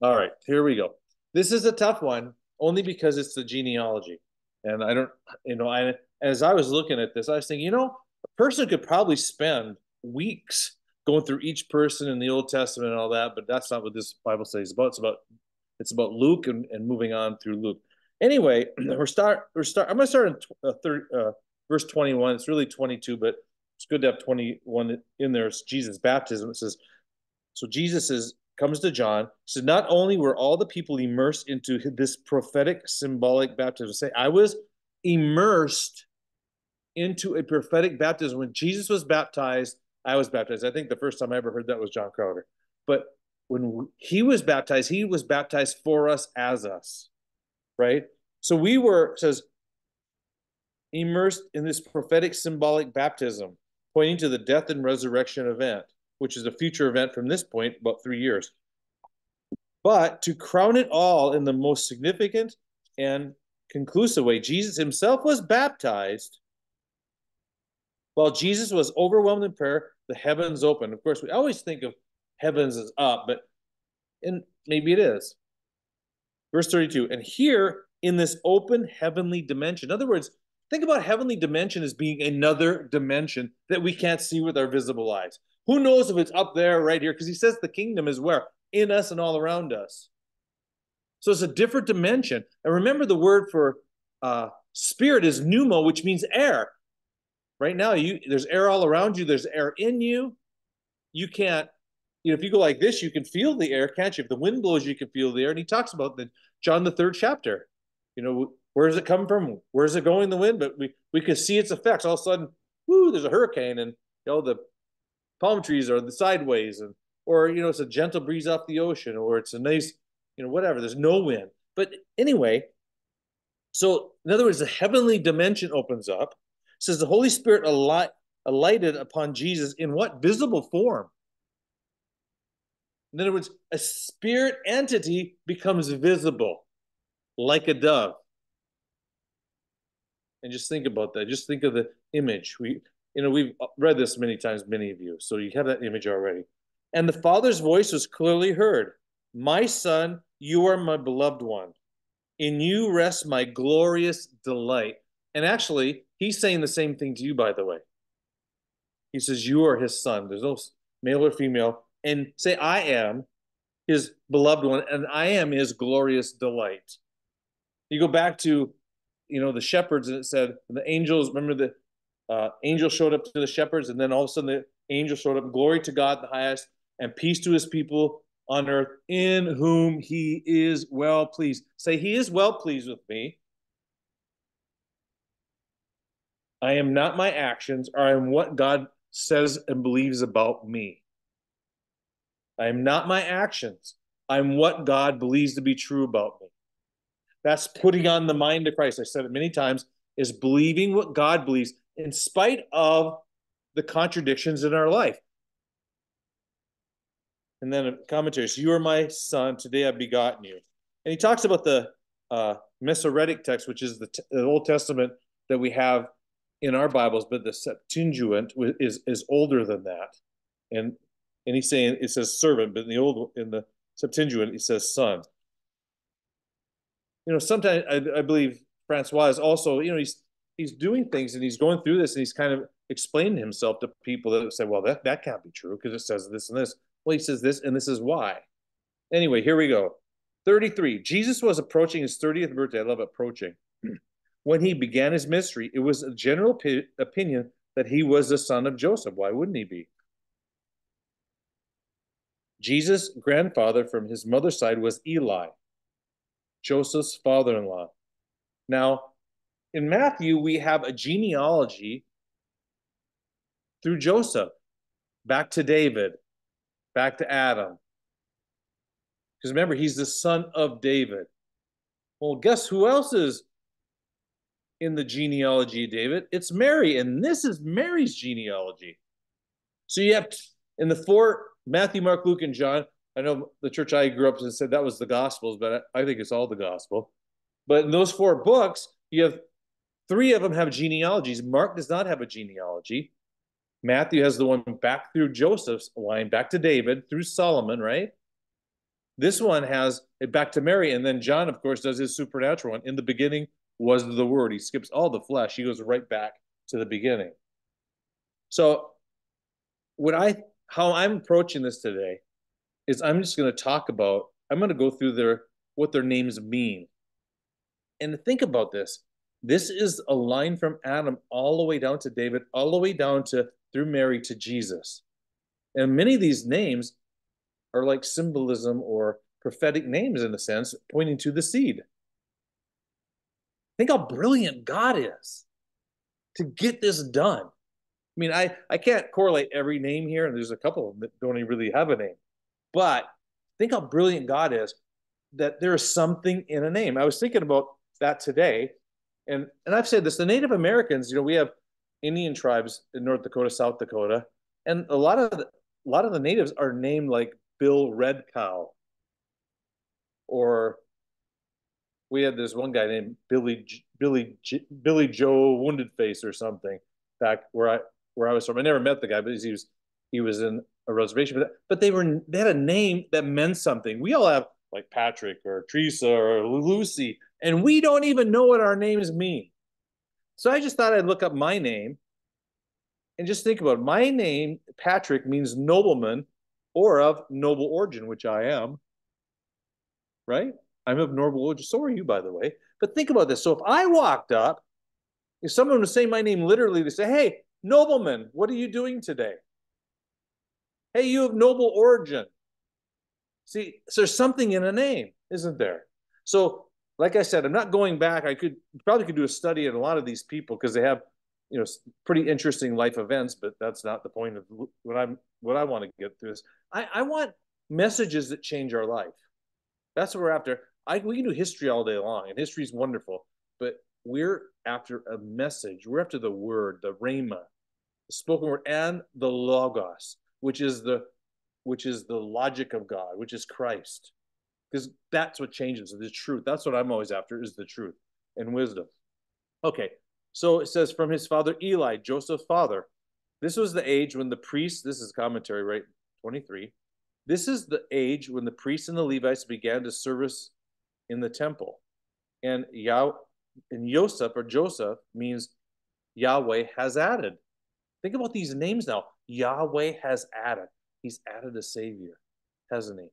All right, here we go. This is a tough one only because it's the genealogy. And I don't, you know, as I was looking at this, I was thinking, you know, a person could probably spend weeks going through each person in the Old Testament and all that, but that's not what this Bible study is about. It's about Luke and moving on through Luke. Anyway, I'm going to start in verse 21. It's really 22, but it's good to have 21 in there. It's Jesus' baptism. It says, so Jesus comes to John. So not only were all the people immersed into this prophetic symbolic baptism. Say, I was immersed into a prophetic baptism. When Jesus was baptized, I was baptized. I think the first time I ever heard that was John Crowder. But when he was baptized for us as us, right? So we were, it says, immersed in this prophetic symbolic baptism, pointing to the death and resurrection event, which is a future event from this point, about 3 years. But to crown it all in the most significant and conclusive way, Jesus himself was baptized. While Jesus was overwhelmed in prayer, the heavens opened. Of course, we always think of heavens as up, but maybe it is. Verse 32, and here in this open heavenly dimension. In other words, think about heavenly dimension as being another dimension that we can't see with our visible eyes. Who knows if it's up there, right here? Because he says the kingdom is where? In us and all around us. So it's a different dimension. And remember, the word for spirit is pneuma, which means air. Right now, there's air all around you. There's air in you. You can't, you know, if you go like this, you can feel the air, can't you? If the wind blows, you can feel the air. And he talks about the John, the 3rd chapter. You know, where does it come from? Where's it going, the wind? But we can see its effects. All of a sudden, whoo, there's a hurricane, and you know, the palm trees are the sideways, and or you know, it's a gentle breeze off the ocean, or it's a nice, you know, whatever. There's no wind. But anyway, so in other words, the heavenly dimension opens up. It says the Holy Spirit alighted upon Jesus in what visible form? In other words, a spirit entity becomes visible like a dove. And just think about that. Just think of the image. We've read this many times, many of you, so you have that image already. And the Father's voice was clearly heard. My Son, you are my beloved one. In you rests my glorious delight. And actually, he's saying the same thing to you, by the way. He says, you are his son. There's no male or female. And say, I am his beloved one, and I am his glorious delight. You go back to, you know, the shepherds, and it said, the angels, remember the, angel showed up to the shepherds, and then all of a sudden the angel showed up, glory to God the highest, and peace to his people on earth, in whom he is well pleased. Say, he is well pleased with me. I am not my actions, or I am what God says and believes about me. I am not my actions. I'm what God believes to be true about me. That's putting on the mind of Christ. I said it many times, is believing what God believes, in spite of the contradictions in our life. And then a commentary, so you are my son, today I've begotten you. And he talks about the Masoretic text, which is the Old Testament that we have in our Bibles, but the Septuagint is older than that. And he's saying, it says servant, but in the Septuagint, it says son. You know, sometimes I believe Francois is also, you know, he's doing things and he's going through this and he's kind of explaining himself to people that say, well, that can't be true because it says this and this. Well, he says this and this is why. Anyway, here we go. 33, Jesus was approaching his 30th birthday. I love approaching. When he began his ministry, it was a general opinion that he was the son of Joseph. Why wouldn't he be? Jesus' grandfather from his mother's side was Eli, Joseph's father-in-law. Now, in Matthew, we have a genealogy through Joseph, back to David, back to Adam. Because remember, he's the son of David. Well, guess who else is in the genealogy of David? It's Mary, and this is Mary's genealogy. So you have, in the four, Matthew, Mark, Luke, and John. I know the church I grew up in said that was the Gospels, but I think it's all the Gospel. But in those four books, you have three of them have genealogies. Mark does not have a genealogy. Matthew has the one back through Joseph's line, back to David, through Solomon, right? This one has it back to Mary, and then John, of course, does his supernatural one. In the beginning was the Word. He skips all the flesh. He goes right back to the beginning. So how I'm approaching this today is I'm going to go through what their names mean. And think about this. This is a line from Adam all the way down to David, all the way down to through Mary to Jesus. And many of these names are like symbolism or prophetic names in a sense, pointing to the seed. Think how brilliant God is to get this done. I mean, I can't correlate every name here, and there's a couple of them that don't even really have a name. But think how brilliant God is that there is something in a name. I was thinking about that today, and I've said this, the Native Americans, we have Indian tribes in North Dakota, South Dakota, and a lot of the natives are named like Bill Red Cow, or we had this one guy named Billy Joe Wounded Face or something back where I was from. I never met the guy, but he was in a reservation. But they had a name that meant something. We all have like Patrick or Teresa or Lucy, and we don't even know what our names mean. So I just thought I'd look up my name and just think about it. My name, Patrick, means nobleman or of noble origin, which I am, right? I'm of noble origin. So are you, by the way. But think about this. So if I walked up, if someone was saying my name literally, they say, hey, nobleman, what are you doing today? Hey, you have noble origin. See, so there's something in a name, isn't there? So like I said, I'm not going back. I probably could do a study on a lot of these people because they have, pretty interesting life events, but that's not the point of what I want to get through. Is I want messages that change our life. That's what we're after. We can do history all day long, and history is wonderful, but we're after a message. We're after the word, the rhema, the spoken word, and the logos, which is the logic of God, which is Christ. Because that's what changes the truth. That's what I'm always after, is the truth and wisdom. Okay, so it says, from his father Eli, Joseph's father. This was the age when the priests, this is commentary, right, 23. This is the age when the priests and the Levites began to service in the temple. And Joseph means Yahweh has added. Think about these names now. Yahweh has added. He's added a savior, hasn't he?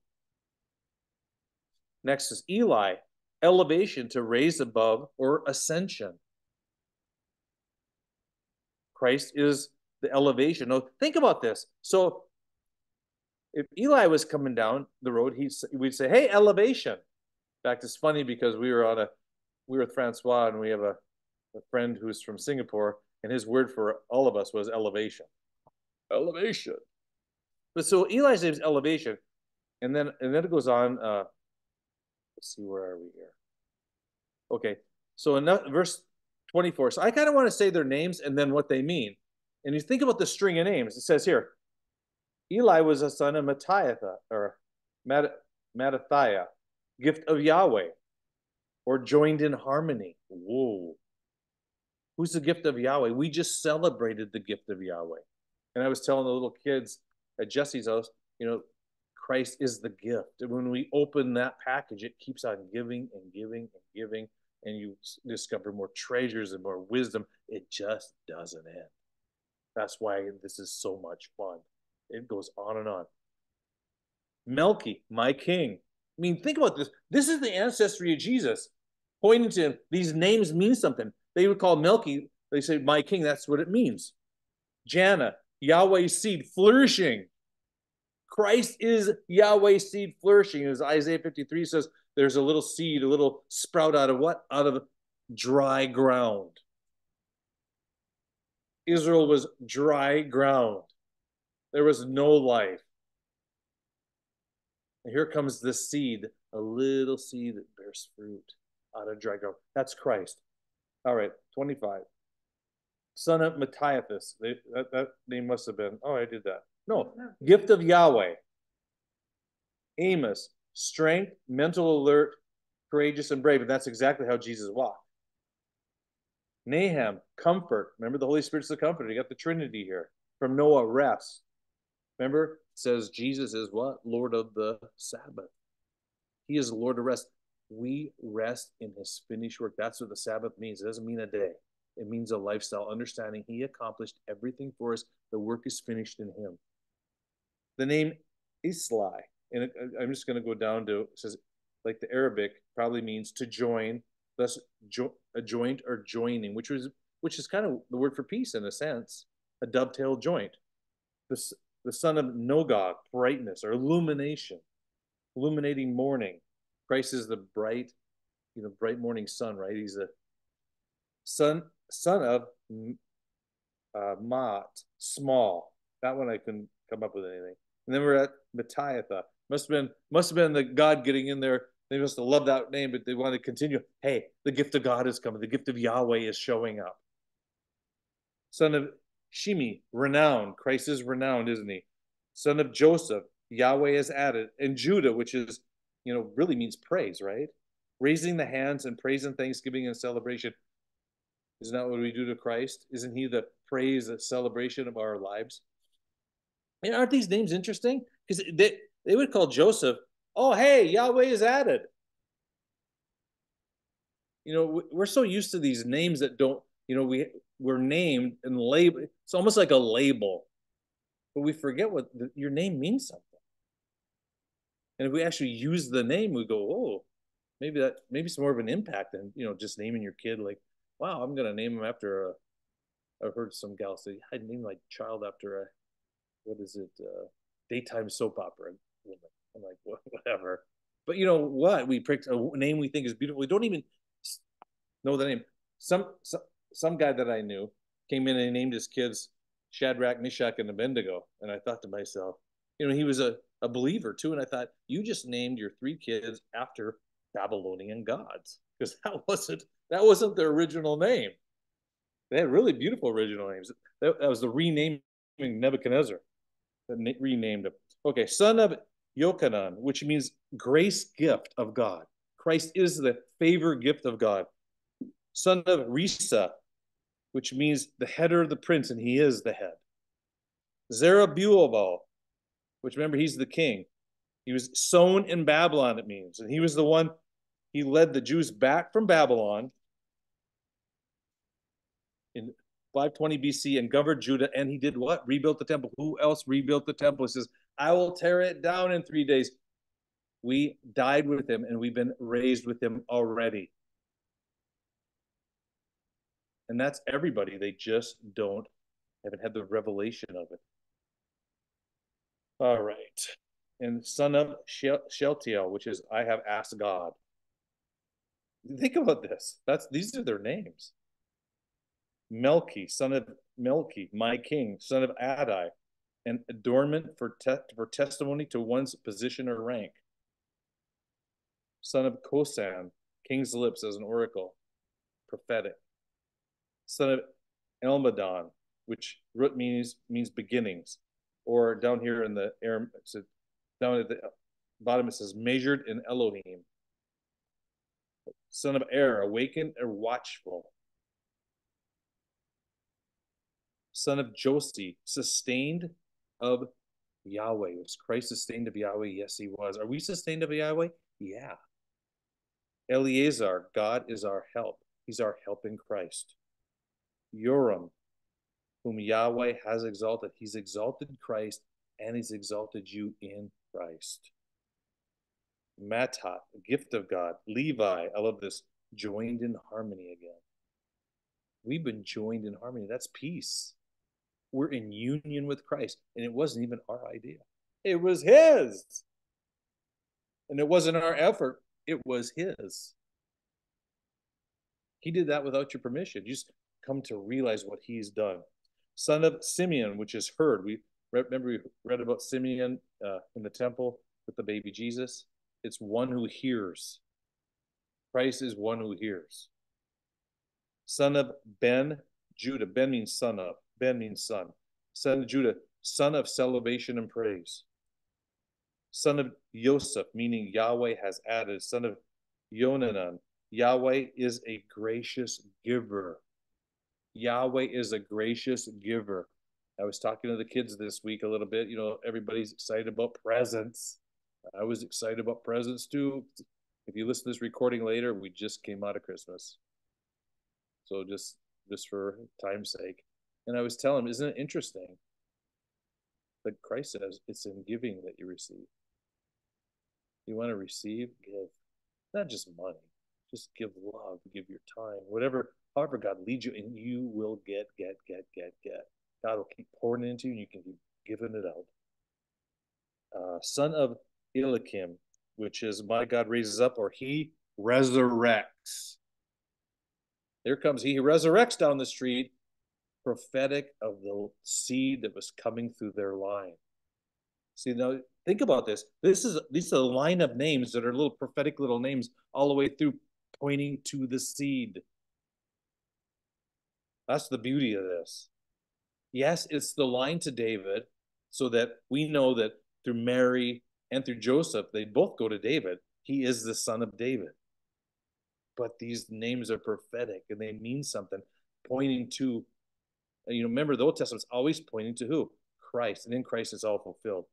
Next is Eli, elevation, to raise above, or ascension. Christ is the elevation. Now, think about this. So if Eli was coming down the road, we'd say, hey, elevation. In fact, it's funny because we were with Francois, and we have a friend who's from Singapore, and his word for all of us was elevation. Elevation. But so Eli's name is elevation. And then it goes on. Let's see, where are we here? Okay, so in verse 24. So I kind of want to say their names and then what they mean. And you think about the string of names. It says here, Eli was a son of Mattathiah, gift of Yahweh, or joined in harmony. Whoa. Who's the gift of Yahweh? We just celebrated the gift of Yahweh. And I was telling the little kids at Jesse's house, Christ is the gift. And when we open that package, it keeps on giving and giving and giving, and you discover more treasures and more wisdom. It just doesn't end. That's why this is so much fun. It goes on and on. Melchi, my king. I mean, think about this. This is the ancestry of Jesus. Pointing to him, these names mean something. They would call Melchi, they say, my king, that's what it means. Janna, Yahweh's seed, flourishing. Christ is Yahweh's seed flourishing. As Isaiah 53 says, there's a little seed, a little sprout out of what? Out of dry ground. Israel was dry ground. There was no life. And here comes the seed, a little seed that bears fruit out of dry ground. That's Christ. All right, 25. Son of Mattathias. That name must have been, oh, I did that. No, gift of Yahweh. Amos, strength, mental alert, courageous and brave. And that's exactly how Jesus walked. Nahum, comfort. Remember, the Holy Spirit's the comforter. You got the Trinity here. From Noah, rest. Remember, it says Jesus is what? Lord of the Sabbath. He is the Lord of rest. We rest in his finished work. That's what the Sabbath means. It doesn't mean a day. It means a lifestyle, understanding he accomplished everything for us. The work is finished in him. The name Islai, and I'm just going to go down to, it says, like the Arabic, probably means to join, thus a joint or joining, which is kind of the word for peace in a sense, a dovetail joint. The son of Nogog, brightness or illumination, illuminating morning. Christ is the bright, bright morning sun, right? He's the son of Mat, small. That one I couldn't come up with anything. And then we're at Mattathiah. Must have been the God getting in there. They must have loved that name, but they want to continue. Hey, the gift of God is coming. The gift of Yahweh is showing up. Son of Shimi, renowned. Christ is renowned, isn't he? Son of Joseph, Yahweh is added. And Judah, which is, really means praise, right? Raising the hands and praise and thanksgiving and celebration. Isn't that what we do to Christ? Isn't he the praise, the celebration of our lives? And aren't these names interesting? Because they would call Joseph, oh, hey, Yahweh is added. We're so used to these names that don't, we're named and labeled. It's almost like a label. But we forget what your name means something. And if we actually use the name, we go, oh, maybe it's more of an impact than, just naming your kid like, wow, I'm going to name him after I've heard some gal say, I'd name my child after a daytime soap opera woman. I'm like, whatever. But you know what? We picked a name we think is beautiful. We don't even know the name. Some guy that I knew came in and he named his kids Shadrach, Meshach, and Abednego. And I thought to myself, he was a believer too. And I thought, you just named your three kids after Babylonian gods. Because that wasn't their original name. They had really beautiful original names. That was the renaming Nebuchadnezzar. That renamed him. Okay, son of Yochanan, which means grace gift of God. Christ is the favor gift of God. Son of Risa, which means the header of the prince, and he is the head. Zerubbabel, which remember, he's the king. He was sown in Babylon, it means. And he was the one, he led the Jews back from Babylon in 520 BC and governed Judah. And he did what? Rebuilt the temple. Who else rebuilt the temple? He says, I will tear it down in 3 days. We died with him and we've been raised with him already. And that's everybody. They just haven't had the revelation of it. All right. And son of Shealtiel, which is, I have asked God. Think about this. These are their names. Melchi, son of Melchi, my king, son of Adai. An adornment for testimony to one's position or rank. Son of Kosan, king's lips as an oracle, prophetic. Son of Elmadon, which root means beginnings. Or down here in the Aram, down at the bottom it says measured in Elohim. Son of Er, awakened or watchful. Son of Josie, sustained of Yahweh. Was Christ sustained of Yahweh? Yes, he was. Are we sustained of Yahweh? Yeah. Eleazar, God is our help. He's our help in Christ. Yoram, whom Yahweh has exalted. He's exalted Christ, and he's exalted you in Christ. Mattat, gift of God. Levi, I love this, joined in harmony again. We've been joined in harmony. That's peace. We're in union with Christ. And it wasn't even our idea. It was his. And it wasn't our effort. It was his. He did that without your permission. You just come to realize what he's done. Son of Simeon, which is heard. We read about Simeon in the temple with the baby Jesus. It's one who hears. Christ is one who hears. Son of Ben, Judah. Ben means son of. Ben means son. Son of Judah, son of celebration and praise. Son of Yosef, meaning Yahweh has added. Son of Yonanan, Yahweh is a gracious giver. Yahweh is a gracious giver. I was talking to the kids this week a little bit. Everybody's excited about presents. I was excited about presents too. If you listen to this recording later, we just came out of Christmas. So just for time's sake. And I was telling him, isn't it interesting that Christ says it's in giving that you receive. You want to receive? Give. Not just money. Just give love, give your time, whatever, however God leads you, and you will get. God will keep pouring it into you, and you can keep giving it out. Son of Eliakim, which is my God raises up, or he resurrects. There comes he resurrects down the street, prophetic of the seed that was coming through their line. See, now think about this. These are a line of names that are little prophetic little names all the way through, pointing to the seed. That's the beauty of this. Yes, it's the line to David, so that we know that through Mary and through Joseph, they both go to David. He is the son of David. But these names are prophetic, and they mean something, pointing to, you know, remember the Old Testament's always pointing to who? Christ, and in Christ it's all fulfilled.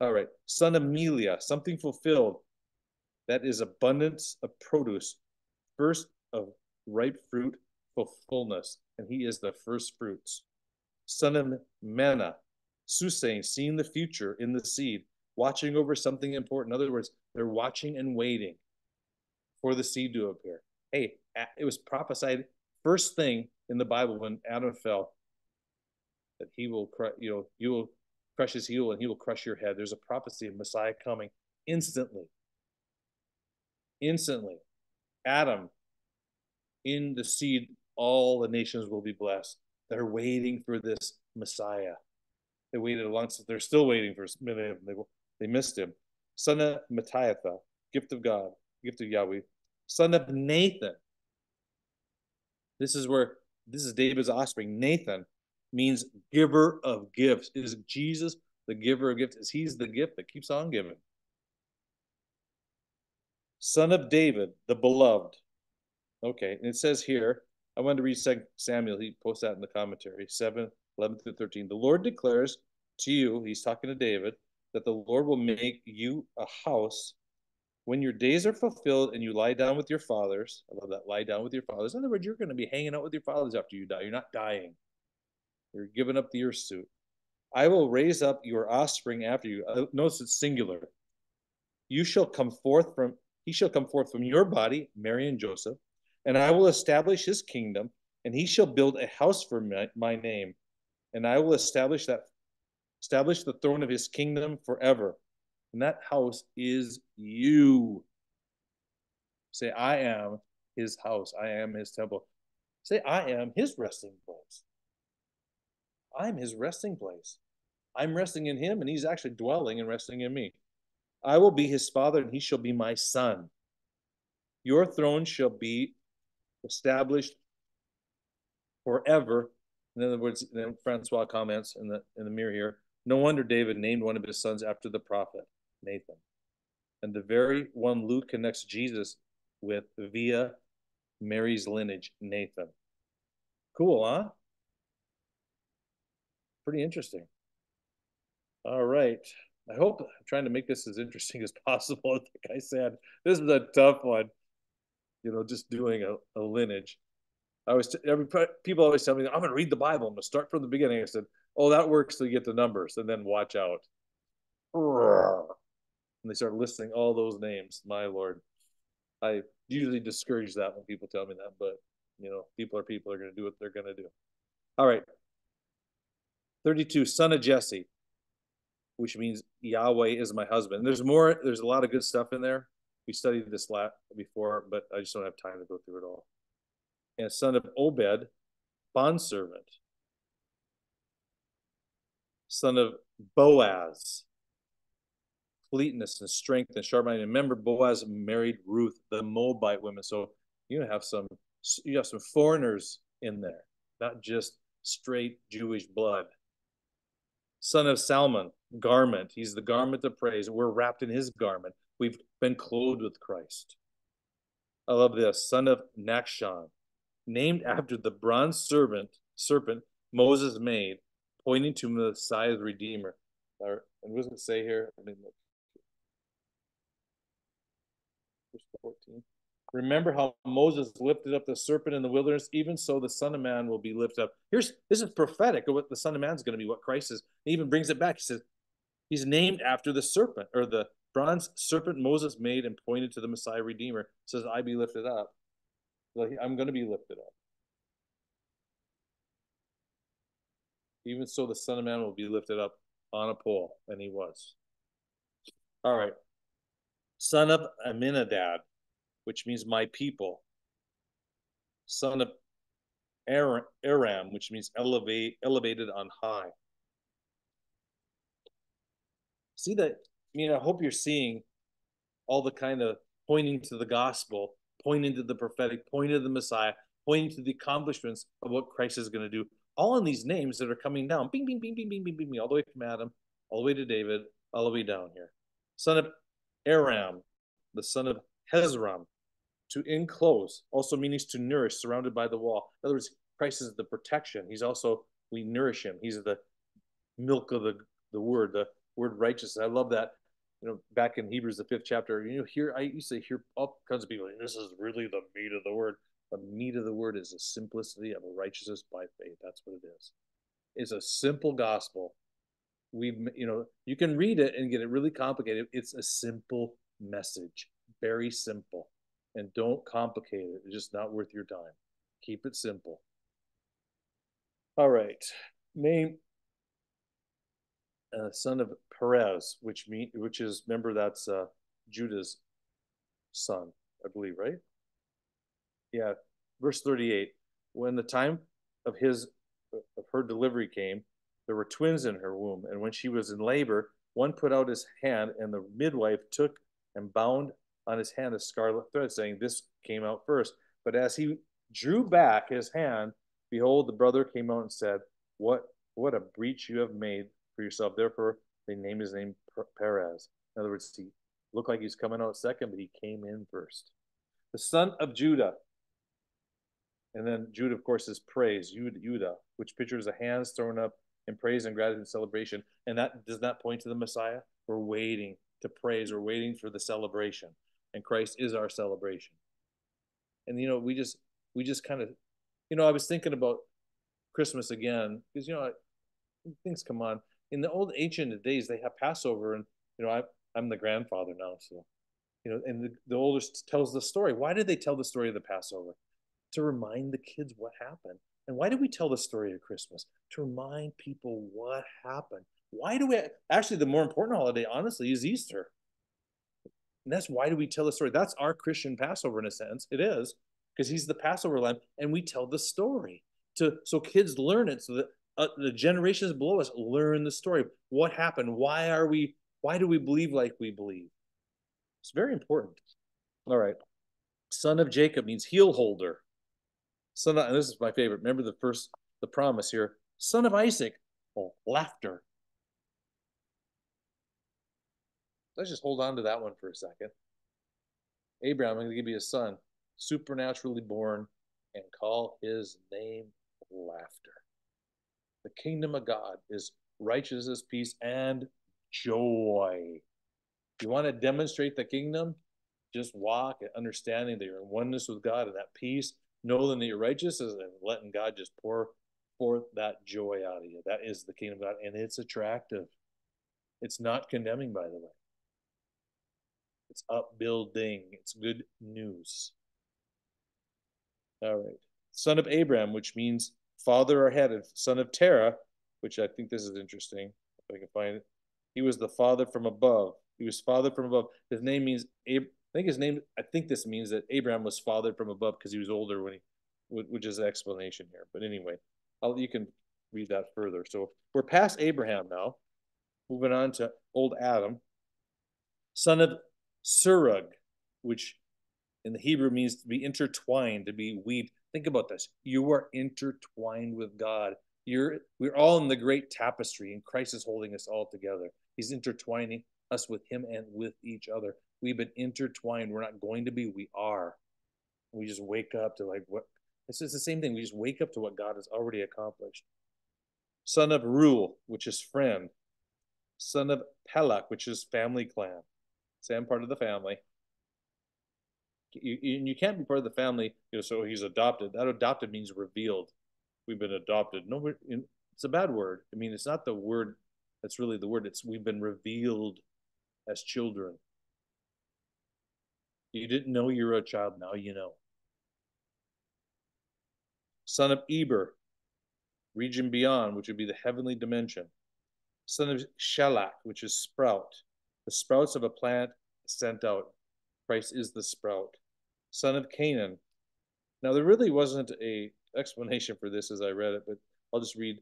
All right, son of Melia, something fulfilled. That is abundance of produce, first of ripe fruit, fullness, and he is the first fruits. Son of Manna, Susain, seeing the future in the seed, watching over something important. In other words, they're watching and waiting for the seed to appear. Hey, it was prophesied first thing in the Bible when Adam fell that he will, you know, you will crush his heel and he will crush your head. There's a prophecy of Messiah coming instantly. Instantly. Adam, in the seed, all the nations will be blessed. They're waiting for this Messiah. They waited a long time. They're still waiting for many of them. They missed him. Son of Mattathiah, gift of God, gift of Yahweh. Son of Nathan. This is David's offspring. Nathan means giver of gifts. Is Jesus the giver of gifts? Is he's the gift that keeps on giving? Son of David, the beloved. Okay, and it says here, I wanted to read 2 Samuel. He posts that in the commentary, 7:11-13. The Lord declares to you, he's talking to David, that the Lord will make you a house when your days are fulfilled and you lie down with your fathers. I love that, lie down with your fathers. In other words, you're going to be hanging out with your fathers after you die. You're not dying. You're giving up the earth suit. I will raise up your offspring after you. Notice it's singular. He shall come forth from your body, Mary and Joseph, and I will establish his kingdom, and he shall build a house for my name, and I will establish the throne of his kingdom forever. And that house is you. Say, I am his house. I am his temple. Say, I am his resting place. I'm his resting place. I'm resting in him, and he's actually dwelling and resting in me. I will be his father, and he shall be my son. Your throne shall be established forever. In other words, then Francois comments in the mirror here, no wonder David named one of his sons after the prophet, Nathan. And the very one Luke connects Jesus with via Mary's lineage, Nathan. Cool, huh? Pretty interesting. All right. I hope I'm trying to make this as interesting as possible. Like I said, this is a tough one. You know, just doing a lineage. People always tell me, I'm going to read the Bible. I'm going to start from the beginning. I said, oh, that works till you get the numbers, and then watch out. And they start listing all those names. My Lord, I usually discourage that when people tell me that, but you know, people are going to do what they're going to do. All right. 32, son of Jesse, which means Yahweh is my husband. And there's more. There's a lot of good stuff in there. We studied this before, but I just don't have time to go through it all. And son of Obed, bondservant. Son of Boaz, completeness and strength and sharp mind. Remember, Boaz married Ruth, the Moabite woman. So you have some foreigners in there, not just straight Jewish blood. Son of Salmon, garment. He's the garment of praise. We're wrapped in his garment. We've been clothed with Christ. I love this. Son of Nachshon, named after the bronze serpent Moses made, pointing to Messiah's Redeemer. Or, what does it say here? I mean, verse 14. Remember how Moses lifted up the serpent in the wilderness, even so the Son of Man will be lifted up. This is prophetic of what the Son of Man is going to be, what Christ is. He even brings it back. He says, he's named after the serpent, or the bronze serpent Moses made and pointed to the Messiah Redeemer. It says, I be lifted up. Like, I'm going to be lifted up. Even so the Son of Man will be lifted up on a pole. And he was. All right. Son of Aminadab, which means my people. Son of Aram, which means elevated on high. See that? I mean, I hope you're seeing all the kind of pointing to the gospel, pointing to the prophetic, pointing to the Messiah, pointing to the accomplishments of what Christ is going to do. All in these names that are coming down, bing, bing, bing, bing, bing, bing, bing, bing, all the way from Adam, all the way to David, all the way down here. Son of Aram, the son of Hezron, to enclose, also means to nourish, surrounded by the wall. In other words, Christ is the protection. He's also, we nourish him. He's the milk of the word righteousness. I love that. You know, back in Hebrews, the 5th chapter, you know, here, I used to hear all kinds of people, this is really the meat of the word. The meat of the word is the simplicity of righteousness by faith. That's what it is. It's a simple gospel. You can read it and get it really complicated. It's a simple message, very simple. And don't complicate it. It's just not worth your time. Keep it simple. All right. Name son of Perez, which is, remember, that's Judah's son, I believe, right? Yeah, verse 38, when the time of her delivery came, there were twins in her womb. And when she was in labor, one put out his hand, and the midwife took and bound on his hand a scarlet thread, saying, this came out first. But as he drew back his hand, behold, the brother came out and said, what a breach you have made for yourself. Therefore, they named his name Perez. In other words, he looked like he's coming out second, but he came in first. The son of Judah. And then Judah, of course, is praise, Yudah, which pictures the hands thrown up in praise and gratitude and celebration. And that does not point to the Messiah. We're waiting to praise. We're waiting for the celebration. And Christ is our celebration. And, you know, we just kind of, you know, I was thinking about Christmas again, because, you know, things come on. In the old ancient days, they have Passover. And, you know, I'm the grandfather now. So, you know, and the older tells the story. Why did they tell the story of the Passover? To remind the kids what happened. And why do we tell the story of Christmas? To remind people what happened. Why do we, actually the more important holiday, honestly, is Easter. And that's why do we tell the story. That's our Christian Passover in a sense. It is, because he's the Passover lamb, and we tell the story. So kids learn it, so that the generations below us learn the story. What happened? Why do we believe like we believe? It's very important. All right. Son of Jacob means heel holder. Son of, and this is my favorite. Remember the promise here. Son of Isaac, laughter. Let's just hold on to that one for a second. Abraham, I'm going to give you a son, supernaturally born, and call his name laughter. The kingdom of God is righteousness, peace, and joy. You want to demonstrate the kingdom? Just walk at understanding that you're in oneness with God and that peace. Knowing that you're righteous and letting God just pour forth that joy out of you. That is the kingdom of God, and it's attractive. It's not condemning, by the way. It's upbuilding. It's good news. All right. Son of Abraham, which means father or head. Son of Terah, which I think this is interesting, if I can find it. He was the father from above. He was father from above. His name means Abraham. I think this means that Abraham was fathered from above because he was older when he, which is an explanation here. But anyway, you can read that further. So we're past Abraham now. Moving on to old Adam. Son of Serug, which in the Hebrew means to be intertwined, to be weaved. Think about this. You are intertwined with God. We're all in the great tapestry, and Christ is holding us all together. He's intertwining us with him and with each other. We've been intertwined. We're not going to be. We are. We just wake up to like what? It's just the same thing. We just wake up to what God has already accomplished. Son of Rule, which is friend. Son of Pelach, which is family clan. Sam, part of the family. You can't be part of the family, you know, so he's adopted. That adopted means revealed. We've been adopted. No, it's a bad word. I mean, it's not the word that's really the word. It's we've been revealed as children. You didn't know you were a child. Now you know. Son of Eber, region beyond, which would be the heavenly dimension. Son of Shalak, which is sprout. The sprouts of a plant sent out. Christ is the sprout. Son of Canaan. Now, there really wasn't an explanation for this as I read it, but I'll just read.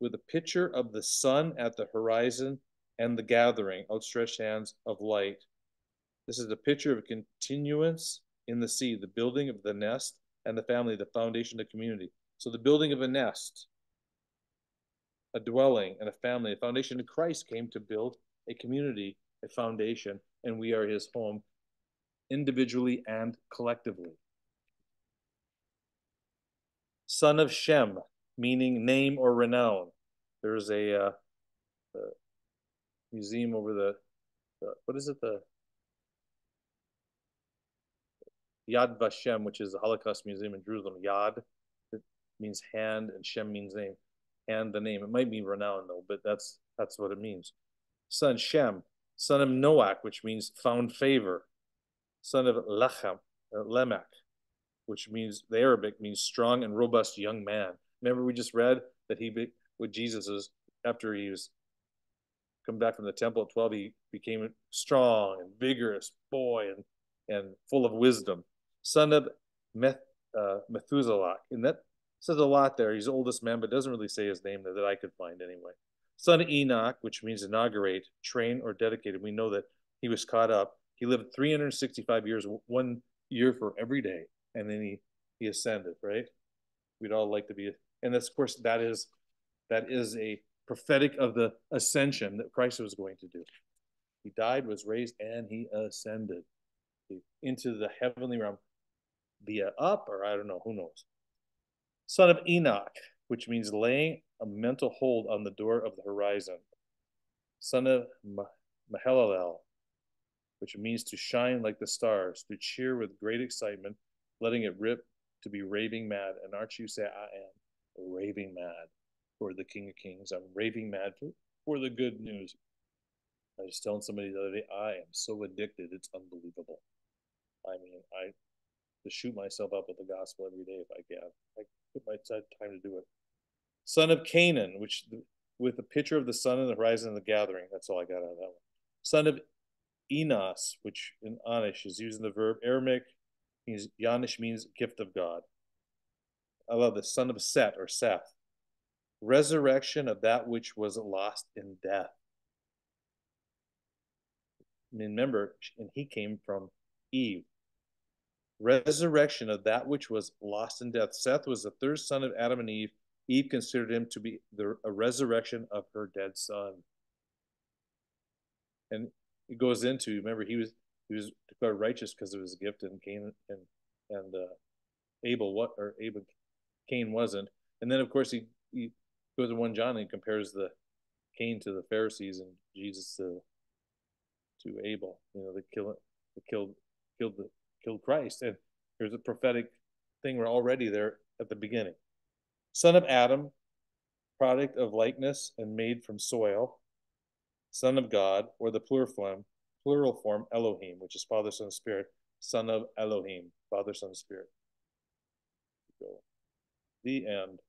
With a picture of the sun at the horizon and the gathering, outstretched hands of light. This is a picture of continuance in the sea, the building of the nest and the family, the foundation of community. So the building of a nest, a dwelling and a family, a foundation of Christ came to build a community, a foundation, and we are his home individually and collectively. Son of Shem, meaning name or renown. There's a museum over the, what is it, the Yad Vashem, which is the Holocaust Museum in Jerusalem. Yad, it means hand, and Shem means name. And the name, it might be renown though, but that's what it means. Son Shem, son of Noach, which means found favor. Son of Lamech, which means, the Arabic means strong and robust young man. Remember we just read that he, with Jesus, after he was come back from the temple at 12, he became a strong and vigorous boy and full of wisdom. Son of Methuselah. And that says a lot there. He's the oldest man, but doesn't really say his name that I could find anyway. Son of Enoch, which means inaugurate, train, or dedicated. We know that he was caught up. He lived 365 years, 1 year for every day. And then he ascended, right? We'd all like to be. And that's, of course, that is a prophetic of the ascension that Christ was going to do. He died, was raised, and he ascended into the heavenly realm via up, or I don't know, who knows. Son of Enoch, which means laying a mental hold on the door of the horizon. Son of Mahalalel, which means to shine like the stars, to cheer with great excitement, letting it rip, to be raving mad. And aren't you say, I am raving mad for the King of Kings. I'm raving mad for the good news. I was telling somebody the other day, I am so addicted, it's unbelievable. I mean, I shoot myself up with the gospel every day if I can. I put my time to do it. Son of Canaan, which with a picture of the sun and the horizon and the gathering. That's all I got out of that one. Son of Enos, which in Anish is using the verb Aramaic. Yanish means gift of God. I love the son of Set or Seth. Resurrection of that which was lost in death. Remember, and he came from Eve. Resurrection of that which was lost in death. Seth was the third son of Adam and Eve. Eve considered him to be a resurrection of her dead son. And it goes into, remember, he was declared righteous because of his gift, and Cain and Abel what or Abel Cain wasn't. And then of course he goes to 1 John and compares the Cain to the Pharisees and Jesus to Abel. You know, they killed Christ. And there's a prophetic thing we're already there at the beginning. Son of Adam, product of likeness and made from soil, son of God, or the plural form Elohim, which is Father, Son, Spirit, son of Elohim, Father, Son, Spirit. The end.